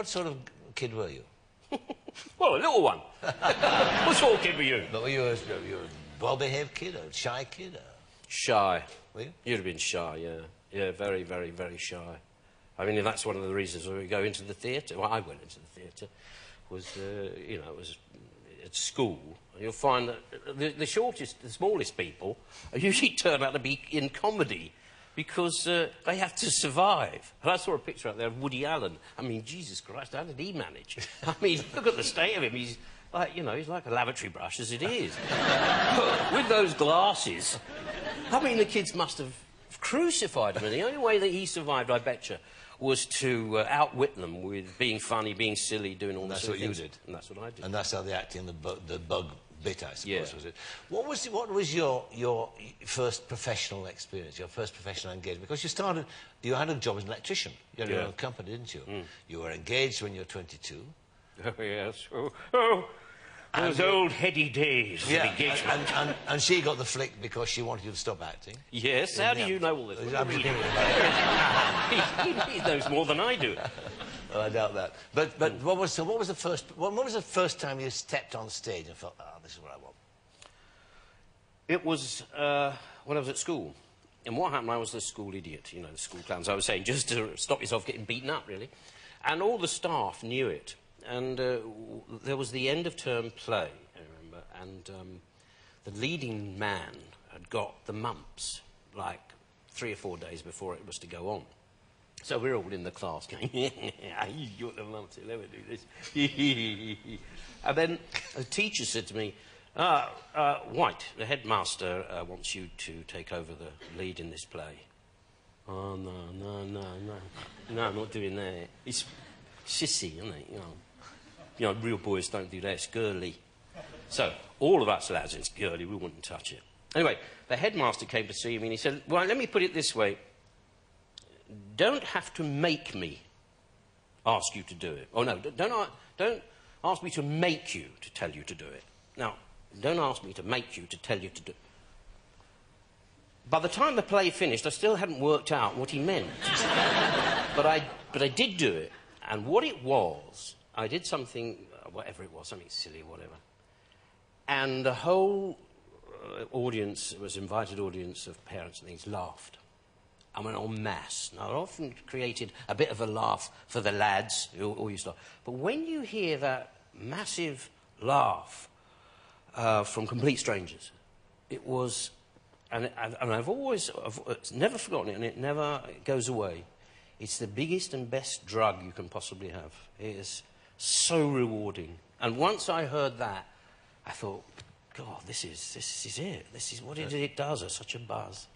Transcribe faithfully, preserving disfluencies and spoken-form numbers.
What sort of kid were you? Well, a little one. What sort of kid were you? But were you a, you a well-behaved kid or a shy kid? Or... Shy. Were you? You'd have been shy, yeah. Yeah, very, very, very shy. I mean, that's one of the reasons we go into the theatre. Well, I went into the theatre. Was, uh, you know, it was at school. And you'll find that the, the shortest, the smallest people usually turn out to be in comedy because uh, they have to survive. And I saw a picture out there of Woody Allen. I mean, Jesus Christ, how did he manage? I mean, look at the state of him. He's like, you know, he's like a lavatory brush as it is. With those glasses. I mean, the kids must have crucified him. And the only way that he survived, I betcha, was to uh, outwit them with being funny, being silly, doing all that. That's what you did. And that's what I did. And that's how the acting, the, bu the bug bit, I suppose, yeah. was it. What was, the, what was your, your first professional experience, your first professional engagement? Because you started, you had a job as an electrician. You had yeah. your own company, didn't you? Mm. You were engaged when you were twenty-two. Oh, yes. Oh, oh. Those and old heady days. Yeah, and, and, and, and she got the flick because she wanted you to stop acting. Yes, how do you know all this? He knows more than I do. Well, I doubt that. But, but mm. what, was, so what, was the first, what was the first time you stepped on stage and thought, ah, oh, this is what I want? It was uh, when I was at school. And what happened, I was the school idiot, you know, the school clowns. I was saying, just to stop yourself getting beaten up, really. And all the staff knew it. And uh, there was the end-of-term play, I remember, and um, the leading man had got the mumps, like, three or four days before it was to go on. So we're all in the class going, yeah, you got the mumps, you'll never do this. And then the teacher said to me, uh, uh, White, the headmaster uh, wants you to take over the lead in this play. Oh, no, no, no, no. No, I'm not doing that. It's sissy, isn't it? You know. You know, real boys don't do that, it's girly. So, all of us lads, it's girly, we wouldn't touch it. Anyway, the headmaster came to see me and he said, well, let me put it this way. Don't have to make me ask you to do it. Oh, no, don't, don't ask me to make you to tell you to do it. Now, don't ask me to make you to tell you to do it. By the time the play finished, I still hadn't worked out what he meant. but, I, but I did do it, and what it was... I did something, whatever it was, something silly, whatever. And the whole uh, audience, it was an invited audience of parents and things, laughed. I went en masse. Now, it often created a bit of a laugh for the lads who all used to laugh. But when you hear that massive laugh uh, from complete strangers, it was, and, and I've always, I've, it's never forgotten it, and it never it goes away. It's the biggest and best drug you can possibly have. It is... so rewarding. And once I heard that, I thought, God, this is, this is it. This is what it, it does. It's such a buzz.